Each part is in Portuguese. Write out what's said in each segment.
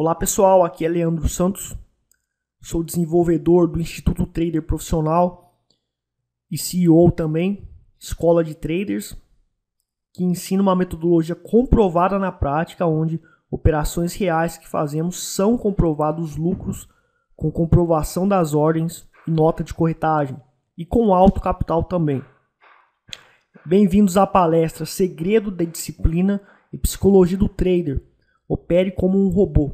Olá pessoal, aqui é Leandro Santos, sou desenvolvedor do Instituto Trader Profissional e CEO também, Escola de Traders, que ensina uma metodologia comprovada na prática, onde operações reais que fazemos são comprovados lucros com comprovação das ordens e nota de corretagem e com alto capital também. Bem-vindos à palestra Segredo da Disciplina e Psicologia do Trader, opere como um robô.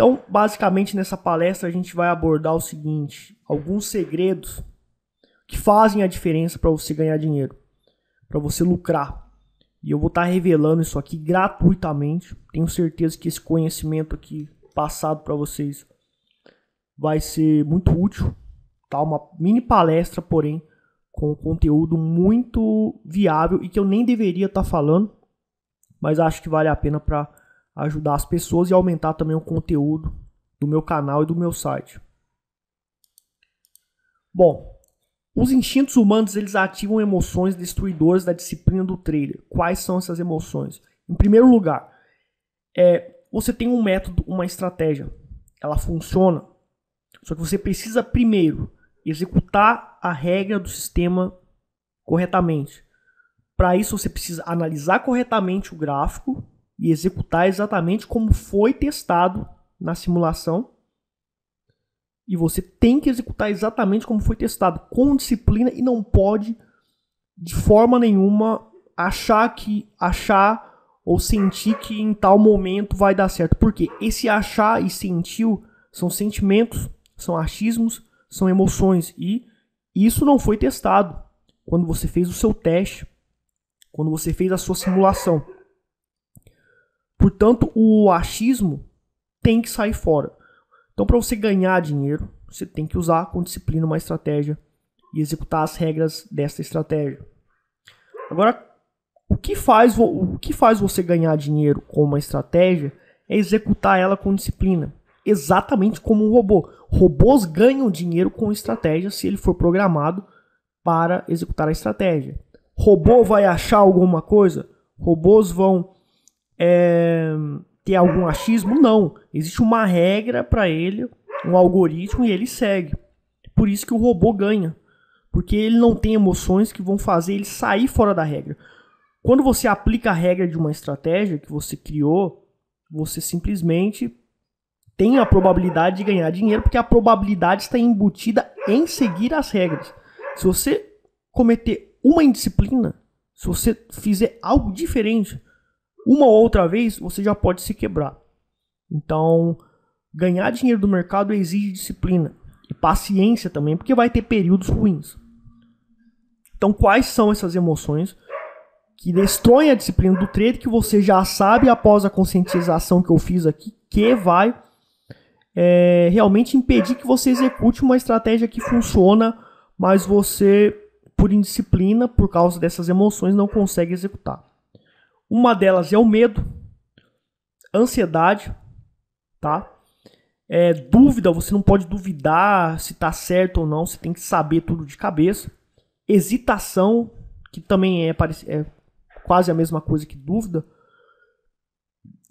Então, basicamente, nessa palestra a gente vai abordar o seguinte: alguns segredos que fazem a diferença para você ganhar dinheiro, para você lucrar. E eu vou estar revelando isso aqui gratuitamente. Tenho certeza que esse conhecimento aqui passado para vocês vai ser muito útil. Tá? Uma mini palestra, porém, com conteúdo muito viável e que eu nem deveria estar falando, mas acho que vale a pena para ajudar as pessoas e aumentar também o conteúdo do meu canal e do meu site. Bom, os instintos humanos, eles ativam emoções destruidoras da disciplina do trader. Quais são essas emoções? Em primeiro lugar, você tem um método, uma estratégia. Ela funciona, só que você precisa primeiro executar a regra do sistema corretamente. Para isso, você precisa analisar corretamente o gráfico e executar exatamente como foi testado na simulação. E você tem que executar exatamente como foi testado, com disciplina, e não pode de forma nenhuma achar ou sentir que em tal momento vai dar certo. Porque esse achar e sentiu são sentimentos, são achismos, são emoções, e isso não foi testado quando você fez o seu teste, quando você fez a sua simulação. Portanto, o achismo tem que sair fora. Então, para você ganhar dinheiro, você tem que usar com disciplina uma estratégia e executar as regras dessa estratégia. Agora, o que faz você ganhar dinheiro com uma estratégia é executar ela com disciplina, exatamente como um robô. Robôs ganham dinheiro com estratégia se ele for programado para executar a estratégia. Robô vai achar alguma coisa? Robôs vão ter algum achismo? Não. Existe uma regra para ele, um algoritmo, e ele segue. Por isso que o robô ganha, porque ele não tem emoções que vão fazer ele sair fora da regra. Quando você aplica a regra de uma estratégia que você criou, você simplesmente tem a probabilidade de ganhar dinheiro, porque a probabilidade está embutida em seguir as regras. Se você cometer uma indisciplina, se você fizer algo diferente uma ou outra vez, você já pode se quebrar. Então, ganhar dinheiro do mercado exige disciplina e paciência também, porque vai ter períodos ruins. Então, quais são essas emoções que destroem a disciplina do trade, que você já sabe, após a conscientização que eu fiz aqui, que vai realmente impedir que você execute uma estratégia que funciona, mas você, por indisciplina, por causa dessas emoções, não consegue executar? Uma delas é o medo, ansiedade, tá? Dúvida, você não pode duvidar se está certo ou não, você tem que saber tudo de cabeça. Hesitação, que também é quase a mesma coisa que dúvida.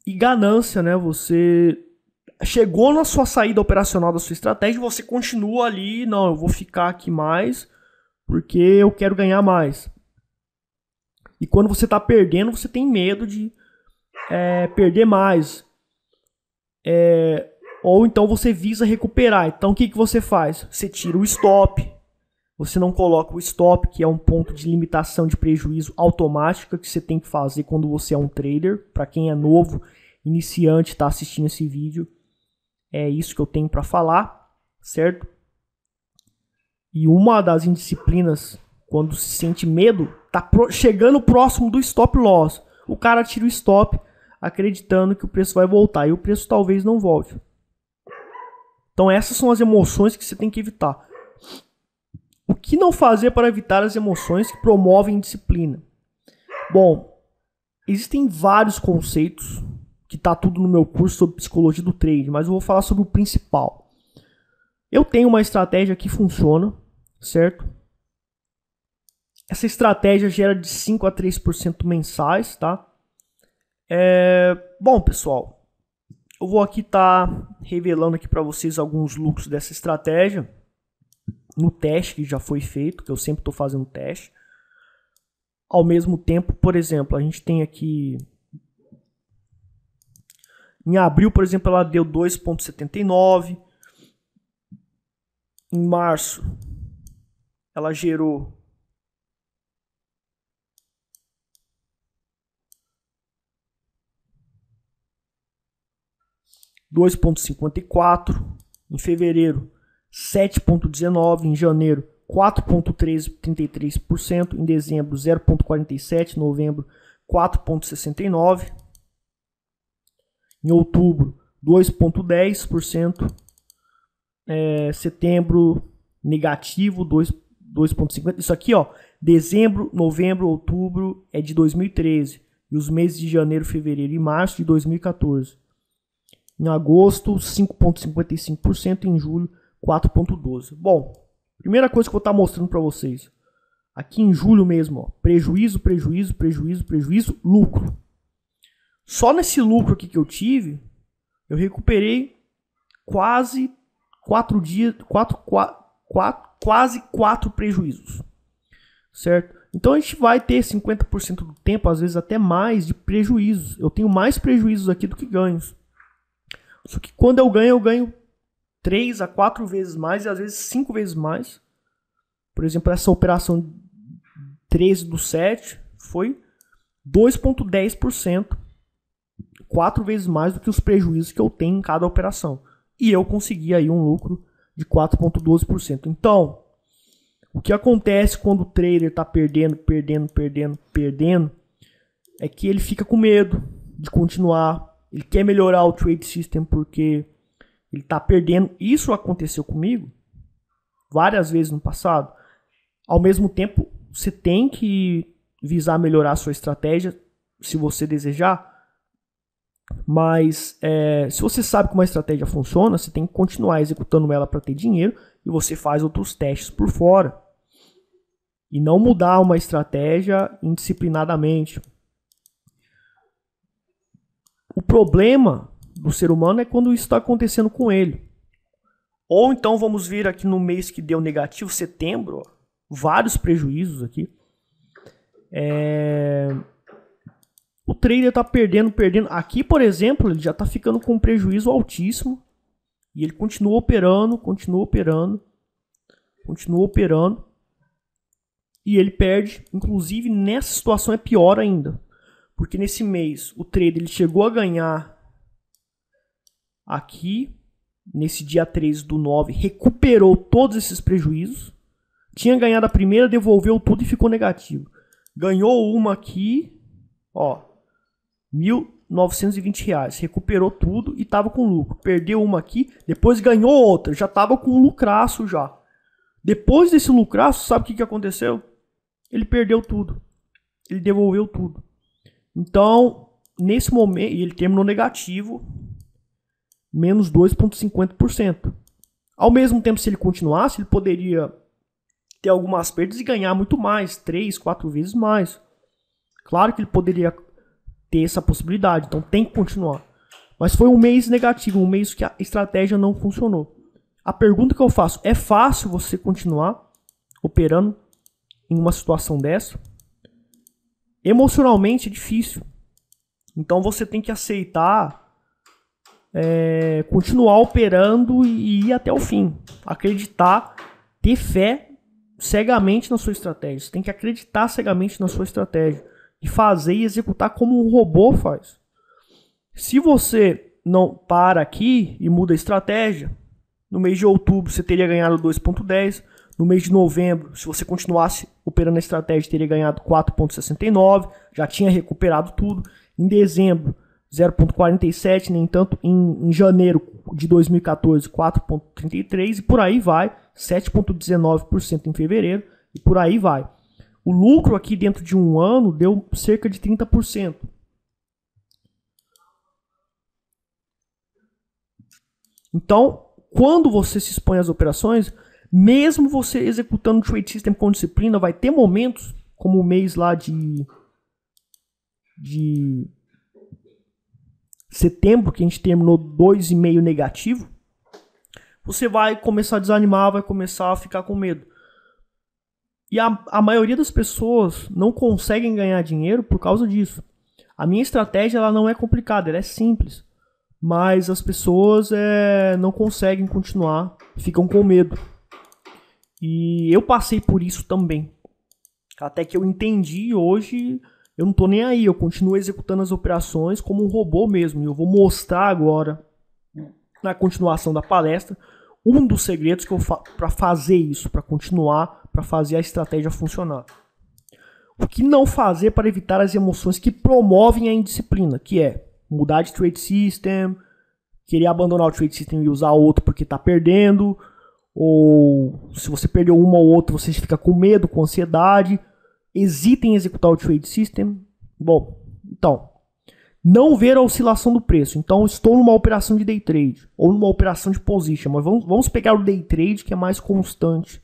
E ganância, né? Você chegou na sua saída operacional da sua estratégia e você continua ali, não, eu vou ficar aqui mais porque eu quero ganhar mais. E quando você está perdendo, você tem medo de perder mais. Ou então você visa recuperar. Então o que você faz? Você tira o stop. Você não coloca o stop, que é um ponto de limitação de prejuízo automática que você tem que fazer quando você é um trader. Para quem é novo, iniciante, está assistindo esse vídeo, é isso que eu tenho para falar, certo? E uma das indisciplinas, quando se sente medo, tá chegando próximo do stop loss. O cara tira o stop acreditando que o preço vai voltar, e o preço talvez não volte. Então essas são as emoções que você tem que evitar. O que não fazer para evitar as emoções que promovem disciplina? Bom, existem vários conceitos, que tá tudo no meu curso sobre psicologia do trade, mas eu vou falar sobre o principal. Eu tenho uma estratégia que funciona, certo? Essa estratégia gera de 5 a 3% mensais, tá? Bom, pessoal, Eu vou aqui estar revelando aqui para vocês alguns lucros dessa estratégia no teste que já foi feito, que eu sempre estou fazendo teste. Ao mesmo tempo, por exemplo, a gente tem aqui em abril, por exemplo, ela deu 2,79. Em março, ela gerou 2,54, em fevereiro 7,19, em janeiro 4,33%, em dezembro 0,47, novembro 4,69, em outubro 2,10%, setembro negativo 2,50. Isso aqui, ó, dezembro, novembro, outubro é de 2013 e os meses de janeiro, fevereiro e março de 2014. Em agosto, 5,55%. Em julho, 4,12%. Bom, primeira coisa que eu vou estar mostrando para vocês. Aqui em julho mesmo, ó, prejuízo, prejuízo, prejuízo, prejuízo, lucro. Só nesse lucro aqui que eu tive, eu recuperei quase 4 dias, quase 4 prejuízos. Certo? Então a gente vai ter 50% do tempo, às vezes até mais, de prejuízos. Eu tenho mais prejuízos aqui do que ganhos. Só que quando eu ganho 3 a 4 vezes mais e às vezes 5 vezes mais. Por exemplo, essa operação 13/7 foi 2,10%. 4 vezes mais do que os prejuízos que eu tenho em cada operação. E eu consegui aí um lucro de 4,12%. Então, o que acontece quando o trader está perdendo, é que ele fica com medo de continuar. Ele quer melhorar o trade system porque ele está perdendo. Isso aconteceu comigo várias vezes no passado. Ao mesmo tempo, você tem que visar melhorar a sua estratégia, se você desejar. Mas se você sabe como a estratégia funciona, você tem que continuar executando ela para ter dinheiro. E você faz outros testes por fora. E não mudar uma estratégia indisciplinadamente. O problema do ser humano é quando isso está acontecendo com ele. Ou então vamos vir aqui no mês que deu negativo, setembro, ó, vários prejuízos aqui. O trader está perdendo. Aqui, por exemplo, ele já está ficando com um prejuízo altíssimo. E ele continua operando, continua operando. E ele perde. Inclusive, nessa situação é pior ainda. Porque nesse mês o trader ele chegou a ganhar aqui, nesse dia 13/9, recuperou todos esses prejuízos. Tinha ganhado a primeira, devolveu tudo e ficou negativo. Ganhou uma aqui, ó, R$ 1.920, recuperou tudo e estava com lucro. Perdeu uma aqui, depois ganhou outra, já estava com lucraço já. Depois desse lucraço, sabe o que aconteceu? Ele perdeu tudo, ele devolveu tudo. Então, nesse momento, ele terminou negativo, menos 2,50%. Ao mesmo tempo, se ele continuasse, ele poderia ter algumas perdas e ganhar muito mais, 3, 4 vezes mais. Claro que ele poderia ter essa possibilidade, então tem que continuar. Mas foi um mês negativo, um mês que a estratégia não funcionou. A pergunta que eu faço, é fácil você continuar operando em uma situação dessa? Emocionalmente é difícil, então você tem que aceitar continuar operando e ir até o fim, acreditar, ter fé cegamente na sua estratégia. Você tem que acreditar cegamente na sua estratégia e fazer e executar como um robô faz. Se você não para aqui e muda a estratégia, no mês de outubro você teria ganhado 2,10%. No mês de novembro, se você continuasse operando a estratégia, teria ganhado 4,69, já tinha recuperado tudo. Em dezembro, 0,47, nem tanto. Em janeiro de 2014, 4,33 e por aí vai, 7,19% em fevereiro e por aí vai. O lucro aqui dentro de um ano deu cerca de 30%. Então, quando você se expõe às operações, mesmo você executando o trade system com disciplina, vai ter momentos, como o mês lá de setembro, que a gente terminou 2,5 negativo, você vai começar a desanimar, vai começar a ficar com medo. E a maioria das pessoas não conseguem ganhar dinheiro por causa disso. A minha estratégia ela não é complicada, ela é simples. Mas as pessoas não conseguem continuar, ficam com medo. E eu passei por isso também. Até que eu entendi, hoje eu não tô nem aí, eu continuo executando as operações como um robô mesmo. E eu vou mostrar agora, na continuação da palestra, um dos segredos que eu para fazer isso, para continuar, para fazer a estratégia funcionar. O que não fazer para evitar as emoções que promovem a indisciplina, que é mudar de trade system, querer abandonar o trade system e usar outro porque está perdendo, ou se você perdeu uma ou outra, você fica com medo, com ansiedade, hesita em executar o trade system. Bom, então, não ver a oscilação do preço. Então, estou numa operação de day trade, ou numa operação de position, mas vamos pegar o day trade que é mais constante.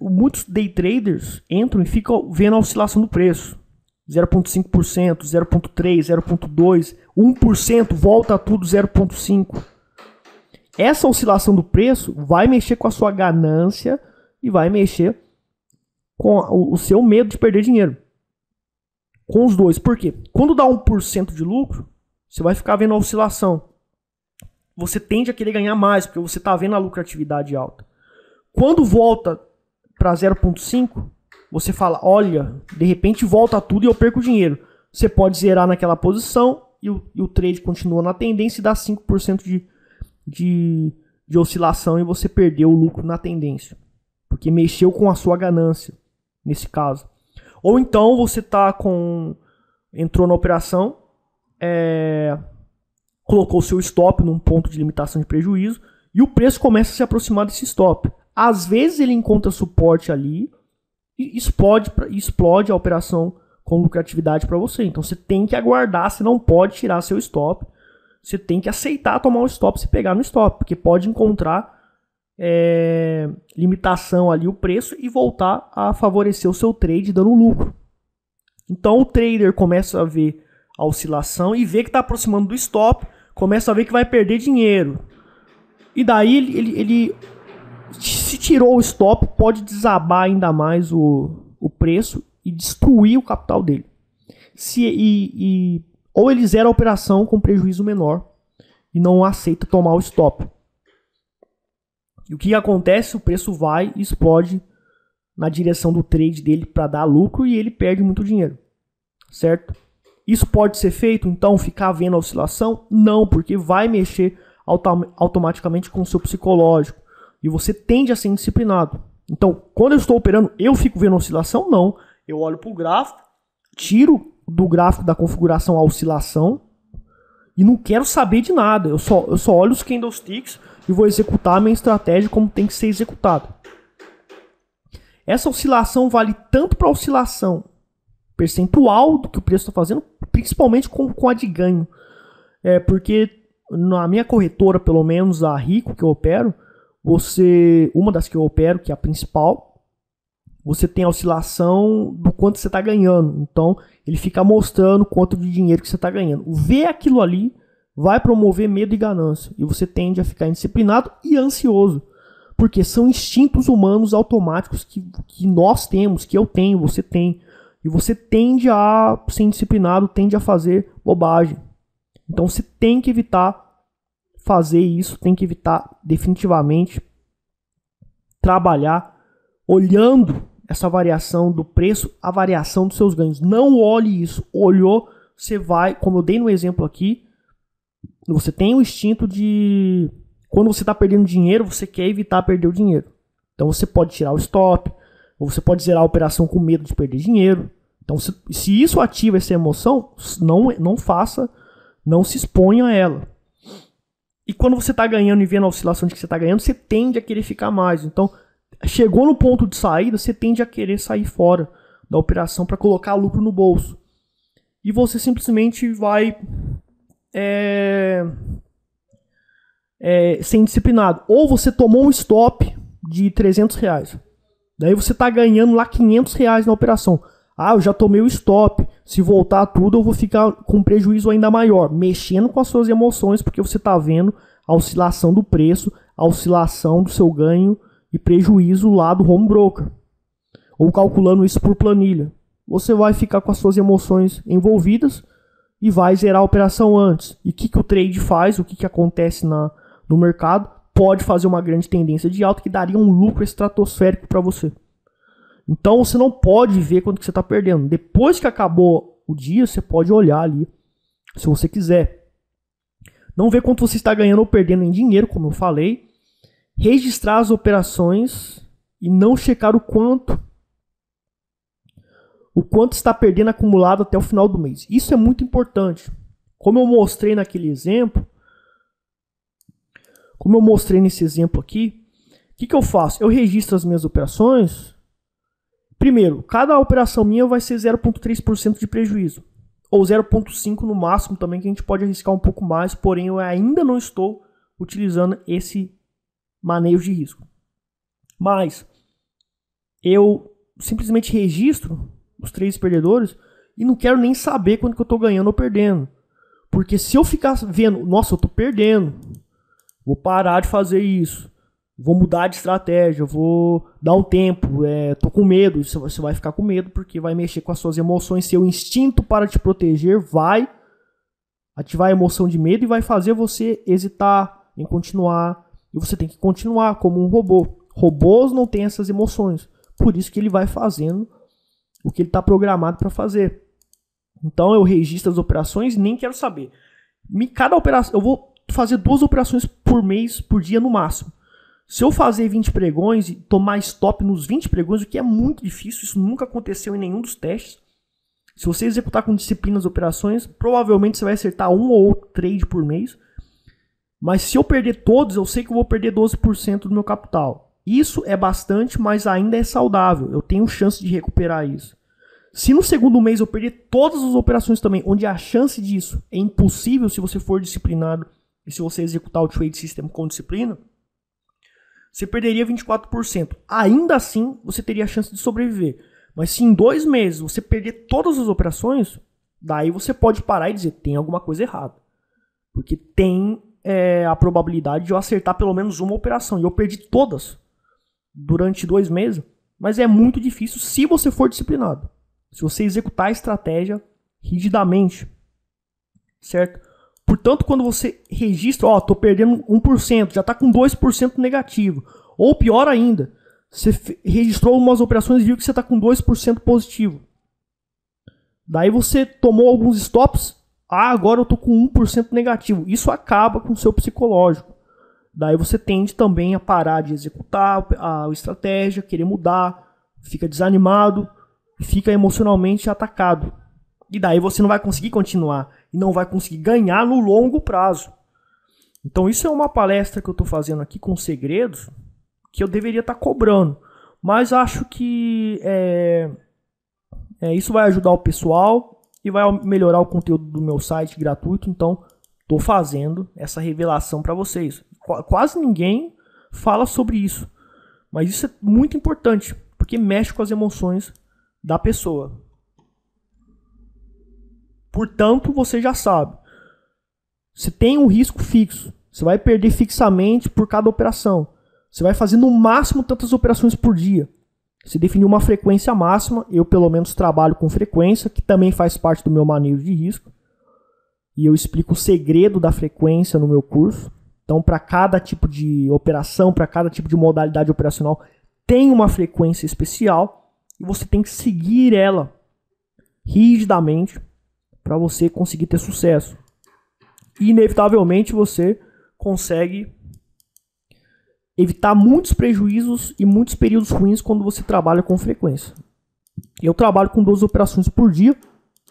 Muitos day traders entram e ficam vendo a oscilação do preço. 0,5%, 0,3%, 0,2%, 1%, volta tudo 0,5%. Essa oscilação do preço vai mexer com a sua ganância e vai mexer com o seu medo de perder dinheiro. Com os dois. Por quê? Quando dá 1% de lucro, você vai ficar vendo a oscilação. Você tende a querer ganhar mais, porque você está vendo a lucratividade alta. Quando volta para 0,5, você fala, olha, de repente volta tudo e eu perco o dinheiro. Você pode zerar naquela posição e o trade continua na tendência e dá 5% de oscilação e você perdeu o lucro na tendência. Porque mexeu com a sua ganância, nesse caso. Ou então você entrou na operação, colocou seu stop num ponto de limitação de prejuízo e o preço começa a se aproximar desse stop. Às vezes ele encontra suporte ali e explode a operação com lucratividade para você. Então você tem que aguardar, você não pode tirar seu stop. Você tem que aceitar tomar o stop, se pegar no stop, porque pode encontrar limitação ali o preço e voltar a favorecer o seu trade dando lucro. Então o trader começa a ver a oscilação e vê que está aproximando do stop, começa a ver que vai perder dinheiro. E daí ele se tirou o stop, pode desabar ainda mais o preço e destruir o capital dele. Ou ele zera a operação com prejuízo menor e não aceita tomar o stop. E o que acontece? O preço vai e explode na direção do trade dele para dar lucro e ele perde muito dinheiro. Certo? Isso pode ser feito, então, ficar vendo a oscilação? Não, porque vai mexer automaticamente com o seu psicológico. E você tende a ser indisciplinado. Então, quando eu estou operando, eu fico vendo oscilação? Não. Eu olho para o gráfico, tiro do gráfico da configuração a oscilação e não quero saber de nada. Eu só olho os candlesticks e vou executar a minha estratégia como tem que ser executada. Essa oscilação vale tanto para a oscilação percentual do que o preço está fazendo, principalmente com a de ganho. Porque na minha corretora, pelo menos a Rico que eu opero, uma das que eu opero, que é a principal, você tem a oscilação do quanto você está ganhando. Então, ele fica mostrando quanto de dinheiro que você está ganhando. Ver aquilo ali vai promover medo e ganância. E você tende a ficar indisciplinado e ansioso. Porque são instintos humanos automáticos que nós temos, que eu tenho, você tem. E você tende a ser indisciplinado, tende a fazer bobagem. Então, você tem que evitar fazer isso, tem que evitar definitivamente trabalhar olhando essa variação do preço, a variação dos seus ganhos. Não olhe isso. Olhou, você vai, como eu dei no exemplo aqui, você tem o instinto de quando você está perdendo dinheiro, você quer evitar perder o dinheiro. Então você pode tirar o stop, ou você pode zerar a operação com medo de perder dinheiro. Então se isso ativa essa emoção, não faça, não se exponha a ela. E quando você está ganhando e vendo a oscilação de que você está ganhando, você tende a querer ficar mais. Então, chegou no ponto de saída, você tende a querer sair fora da operação para colocar lucro no bolso. E você simplesmente vai ser indisciplinado. Ou você tomou um stop de R$300. Daí você está ganhando lá R$500 na operação. Ah, eu já tomei o stop. Se voltar tudo, eu vou ficar com um prejuízo ainda maior. Mexendo com as suas emoções, porque você está vendo a oscilação do preço, a oscilação do seu ganho e prejuízo lá do home broker. Ou calculando isso por planilha. Você vai ficar com as suas emoções envolvidas e vai zerar a operação antes. E o que o trade faz, o que acontece no mercado, pode fazer uma grande tendência de alta que daria um lucro estratosférico para você. Então você não pode ver quanto que você está perdendo. Depois que acabou o dia, você pode olhar ali, se você quiser. Não ver quanto você está ganhando ou perdendo em dinheiro, como eu falei. Registrar as operações e não checar o quanto está perdendo acumulado até o final do mês. Isso é muito importante. Como eu mostrei nesse exemplo aqui, o que eu faço? Eu registro as minhas operações. Primeiro, cada operação minha vai ser 0,3% de prejuízo. Ou 0,5% no máximo também, que a gente pode arriscar um pouco mais. Porém, eu ainda não estou utilizando esse manejo de risco. Mas, eu simplesmente registro os três perdedores e não quero nem saber quanto que eu estou ganhando ou perdendo. Porque se eu ficar vendo, nossa, eu estou perdendo, vou parar de fazer isso, vou mudar de estratégia, vou dar um tempo, tô com medo. Você vai ficar com medo porque vai mexer com as suas emoções, seu instinto para te proteger vai ativar a emoção de medo e vai fazer você hesitar em continuar. E você tem que continuar como um robô. Robôs não têm essas emoções, por isso que ele vai fazendo o que ele está programado para fazer. Então eu registro as operações, nem quero saber. Cada operação, eu vou fazer 2 operações por mês, por dia no máximo. Se eu fazer 20 pregões e tomar stop nos 20 pregões, o que é muito difícil, isso nunca aconteceu em nenhum dos testes. Se você executar com disciplina as operações, provavelmente você vai acertar um ou outro trade por mês. Mas se eu perder todos, eu sei que eu vou perder 12% do meu capital. Isso é bastante, mas ainda é saudável. Eu tenho chance de recuperar isso. Se no segundo mês eu perder todas as operações também, onde a chance disso é impossível se você for disciplinado e se você executar o trade system com disciplina, você perderia 24%. Ainda assim, você teria a chance de sobreviver. Mas se em 2 meses você perder todas as operações, daí você pode parar e dizer, tem alguma coisa errada. Porque tem a probabilidade de eu acertar pelo menos uma operação. E eu perdi todas durante 2 meses, mas é muito difícil se você for disciplinado. Se você executar a estratégia rigidamente, certo? Portanto, quando você registra, tô perdendo 1%, já está com 2% negativo. Ou pior ainda, você registrou umas operações e viu que você está com 2% positivo. Daí você tomou alguns stops, agora eu estou com 1% negativo. Isso acaba com o seu psicológico. Daí você tende também a parar de executar a estratégia, querer mudar, fica desanimado, fica emocionalmente atacado. E daí você não vai conseguir continuar e não vai conseguir ganhar no longo prazo. Então isso é uma palestra que eu estou fazendo aqui com segredos que eu deveria estar cobrando. Mas acho que isso vai ajudar o pessoal e vai melhorar o conteúdo do meu site gratuito. Então estou fazendo essa revelação para vocês. Quase ninguém fala sobre isso, mas isso é muito importante, porque mexe com as emoções da pessoa. Portanto, você já sabe, você tem um risco fixo, você vai perder fixamente por cada operação, você vai fazer no máximo tantas operações por dia, você definiu uma frequência máxima, eu pelo menos trabalho com frequência, que também faz parte do meu manejo de risco, e eu explico o segredo da frequência no meu curso. Então, para cada tipo de operação, para cada tipo de modalidade operacional, tem uma frequência especial e você tem que seguir ela rigidamente para você conseguir ter sucesso. E, inevitavelmente, você consegue evitar muitos prejuízos e muitos períodos ruins quando você trabalha com frequência. Eu trabalho com 12 operações por dia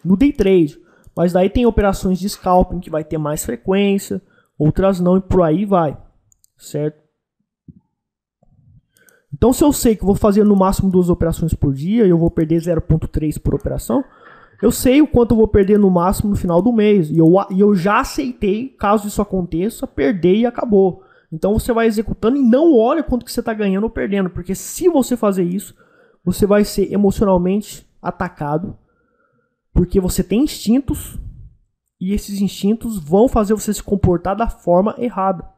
no day trade, mas daí tem operações de scalping que vai ter mais frequência, outras não, e por aí vai, certo? Então, se eu sei que vou fazer no máximo 2 operações por dia, eu vou perder 0,3 por operação, eu sei o quanto eu vou perder no máximo no final do mês, e eu já aceitei, caso isso aconteça, perder e acabou. Então, você vai executando e não olha quanto que você está ganhando ou perdendo, porque se você fazer isso, você vai ser emocionalmente atacado, porque você tem instintos e esses instintos vão fazer você se comportar da forma errada.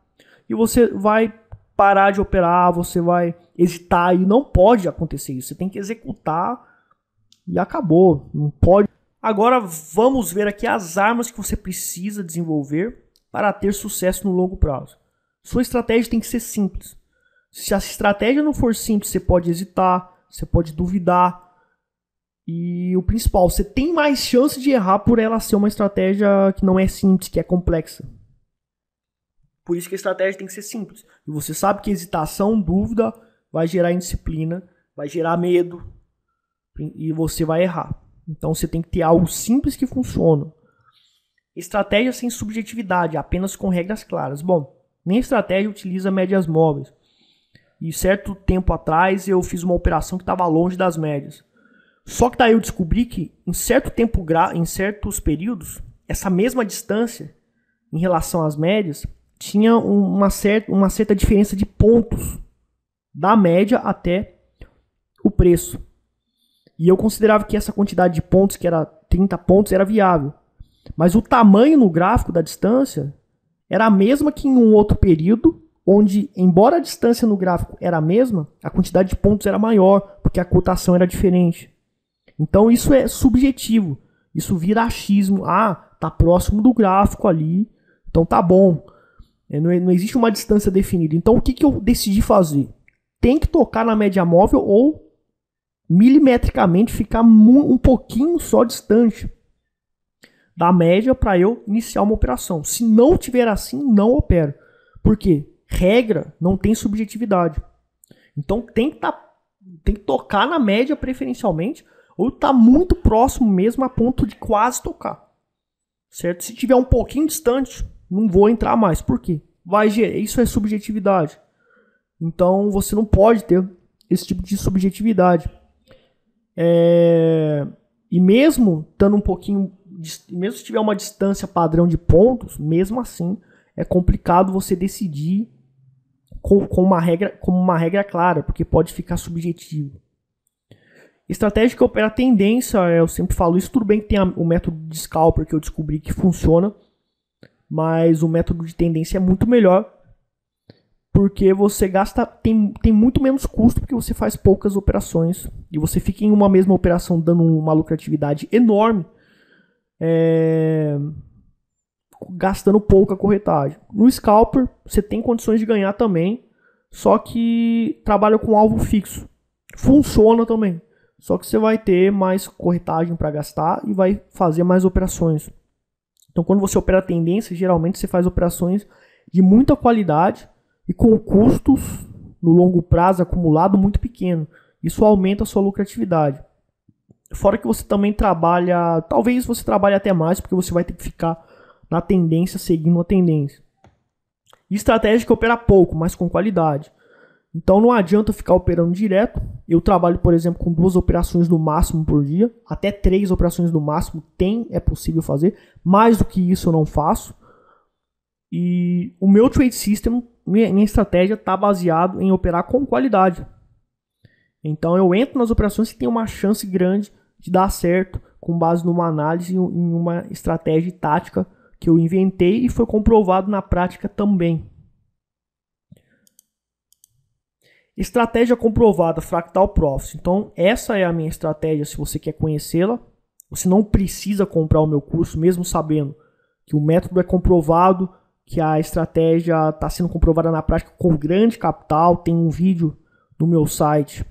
E você vai parar de operar, você vai hesitar, e não pode acontecer isso. Você tem que executar e acabou, não pode. Agora vamos ver aqui as armas que você precisa desenvolver para ter sucesso no longo prazo. Sua estratégia tem que ser simples. Se a estratégia não for simples, você pode hesitar, você pode duvidar. E o principal, você tem mais chance de errar por ela ser uma estratégia que não é simples, que é complexa. Por isso que a estratégia tem que ser simples. E você sabe que hesitação, dúvida, vai gerar indisciplina, vai gerar medo e você vai errar. Então você tem que ter algo simples que funciona. Estratégia sem subjetividade, apenas com regras claras. Bom, minha estratégia utiliza médias móveis. E certo tempo atrás eu fiz uma operação que estava longe das médias. Só que daí eu descobri que em certos períodos, essa mesma distância em relação às médias tinha uma certa diferença de pontos da média até o preço. E eu considerava que essa quantidade de pontos, que era 30 pontos, era viável. Mas o tamanho no gráfico da distância era a mesma que em um outro período, onde, embora a distância no gráfico era a mesma, a quantidade de pontos era maior, porque a cotação era diferente. Então isso é subjetivo, isso vira achismo. Ah, tá próximo do gráfico ali, então tá bom. Não existe uma distância definida. Então o que que eu decidi fazer? Tem que tocar na média móvel ou milimetricamente ficar um pouquinho só distante da média para eu iniciar uma operação. Se não tiver assim, não opero. Por quê? Regra não tem subjetividade. Então tem que tocar na média preferencialmente, ou tá muito próximo mesmo a ponto de quase tocar, certo? Se tiver um pouquinho distante, não vou entrar mais. Por quê? Isso é subjetividade. Então você não pode ter esse tipo de subjetividade. E mesmo estando um pouquinho, mesmo se tiver uma distância padrão de pontos, mesmo assim é complicado você decidir com uma regra clara, porque pode ficar subjetivo. Estratégia que opera tendência, eu sempre falo isso. Tudo bem que tem o método de scalper que eu descobri que funciona, mas o método de tendência é muito melhor, porque você gasta, tem muito menos custo, porque você faz poucas operações e você fica em uma mesma operação dando uma lucratividade enorme, gastando pouca corretagem. No scalper você tem condições de ganhar também, só que trabalha com alvo fixo. Funciona também, só que você vai ter mais corretagem para gastar e vai fazer mais operações. Então quando você opera tendência, geralmente você faz operações de muita qualidade e com custos no longo prazo acumulado muito pequeno. Isso aumenta a sua lucratividade. Fora que você também trabalha, talvez você trabalhe até mais, porque você vai ter que ficar na tendência, seguindo a tendência. Estratégia que opera pouco, mas com qualidade. Então não adianta ficar operando direto. Eu trabalho, por exemplo, com 2 operações no máximo por dia. Até 3 operações no máximo é possível fazer. Mais do que isso eu não faço. E o meu trade system, minha estratégia está baseado em operar com qualidade. Então eu entro nas operações que tem uma chance grande de dar certo, com base numa análise, em uma estratégia e tática que eu inventei e foi comprovado na prática também. Estratégia comprovada, Fractal Profits. Então essa é a minha estratégia, se você quer conhecê-la. Você não precisa comprar o meu curso, mesmo sabendo que o método é comprovado, que a estratégia está sendo comprovada na prática com grande capital. Tem um vídeo no meu site.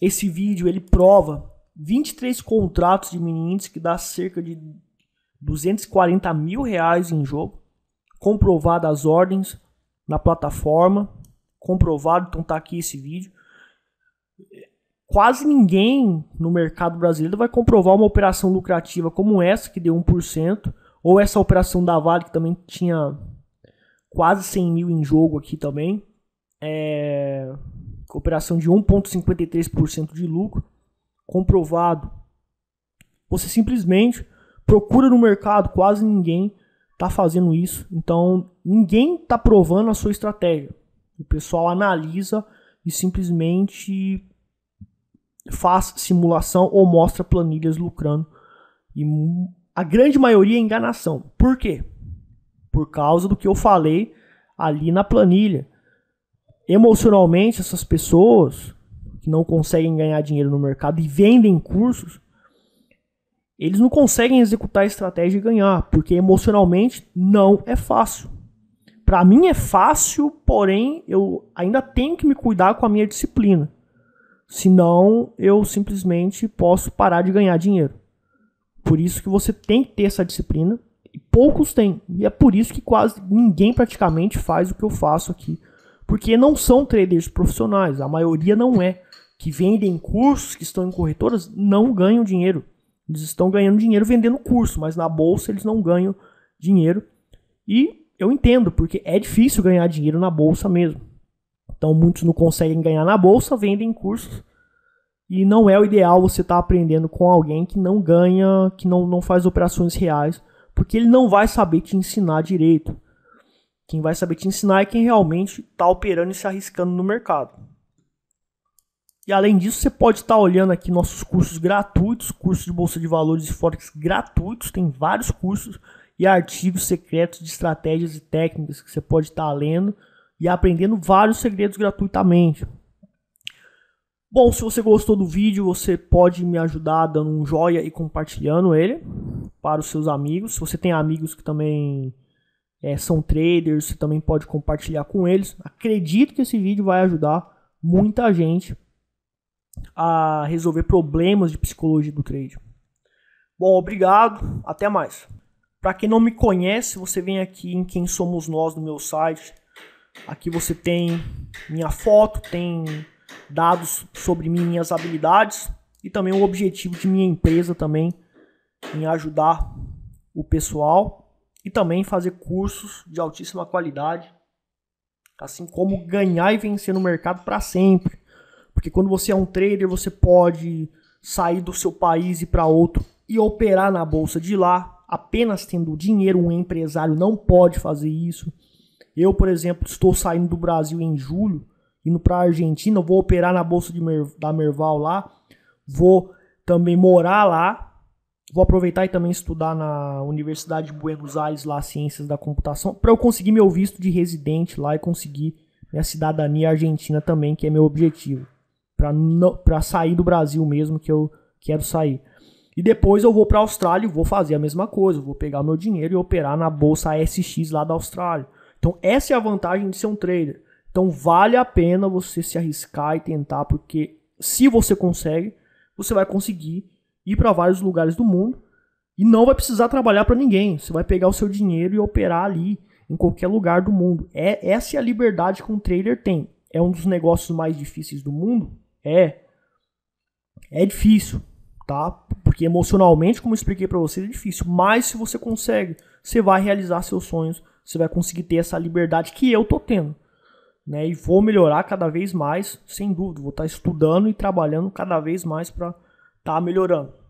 Esse vídeo ele prova 23 contratos de mini índice, que dá cerca de R$240 mil em jogo. Comprovado as ordens na plataforma, comprovado, então tá aqui esse vídeo. Quase ninguém no mercado brasileiro vai comprovar uma operação lucrativa como essa, que deu 1%, ou essa operação da Vale, que também tinha quase 100 mil em jogo aqui também. Operação de 1,53% de lucro, comprovado. Você simplesmente procura no mercado, quase ninguém tá fazendo isso. Então ninguém tá provando a sua estratégia. O pessoal analisa e simplesmente faz simulação ou mostra planilhas lucrando. E a grande maioria é enganação. Por quê? Por causa do que eu falei ali na planilha. Emocionalmente, essas pessoas que não conseguem ganhar dinheiro no mercado e vendem cursos, eles não conseguem executar a estratégia e ganhar, porque emocionalmente não é fácil. Para mim é fácil, porém eu ainda tenho que me cuidar com a minha disciplina. Senão eu simplesmente posso parar de ganhar dinheiro. Por isso que você tem que ter essa disciplina, e poucos têm. E é por isso que quase ninguém praticamente faz o que eu faço aqui, porque não são traders profissionais, a maioria não é. Que vendem cursos, que estão em corretoras, não ganham dinheiro. Eles estão ganhando dinheiro vendendo curso, mas na bolsa eles não ganham dinheiro. E eu entendo, porque é difícil ganhar dinheiro na bolsa mesmo. Então muitos não conseguem ganhar na bolsa, vendem cursos. E não é o ideal você estar aprendendo com alguém que não ganha, que não faz operações reais, porque ele não vai saber te ensinar direito. Quem vai saber te ensinar é quem realmente está operando e se arriscando no mercado. E além disso, você pode estar olhando aqui nossos cursos gratuitos, cursos de Bolsa de Valores e Forex gratuitos, tem vários cursos e artigos secretos de estratégias e técnicas que você pode estar lendo e aprendendo vários segredos gratuitamente. Bom, se você gostou do vídeo, você pode me ajudar dando um joinha e compartilhando ele para os seus amigos. Se você tem amigos que também são traders, você também pode compartilhar com eles. Acredito que esse vídeo vai ajudar muita gente a resolver problemas de psicologia do trade. Bom, obrigado, até mais. Para quem não me conhece, você vem aqui em Quem Somos Nós no meu site. Aqui você tem minha foto, tem dados sobre mim, minhas habilidades e também o objetivo de minha empresa também em ajudar o pessoal e também fazer cursos de altíssima qualidade, assim como ganhar e vencer no mercado para sempre. Porque quando você é um trader, você pode sair do seu país e ir para outro e operar na bolsa de lá, apenas tendo dinheiro. Um empresário não pode fazer isso. Eu, por exemplo, estou saindo do Brasil em julho, indo para a Argentina, vou operar na bolsa da Merval lá, vou também morar lá, vou aproveitar e também estudar na Universidade de Buenos Aires lá, Ciências da Computação, para eu conseguir meu visto de residente lá e conseguir minha cidadania argentina também, que é meu objetivo. Para sair do Brasil mesmo, que eu quero sair. E depois eu vou para a Austrália e vou fazer a mesma coisa. Eu vou pegar meu dinheiro e operar na bolsa ASX lá da Austrália. Então essa é a vantagem de ser um trader. Então vale a pena você se arriscar e tentar, porque se você consegue, você vai conseguir ir para vários lugares do mundo e não vai precisar trabalhar para ninguém. Você vai pegar o seu dinheiro e operar ali em qualquer lugar do mundo. Essa é a liberdade que um trader tem. É um dos negócios mais difíceis do mundo. É difícil, tá? Porque emocionalmente, como eu expliquei para vocês, é difícil. Mas se você consegue, você vai realizar seus sonhos, você vai conseguir ter essa liberdade que eu tô tendo, né? E vou melhorar cada vez mais, sem dúvida. Vou estar estudando e trabalhando cada vez mais para estar melhorando.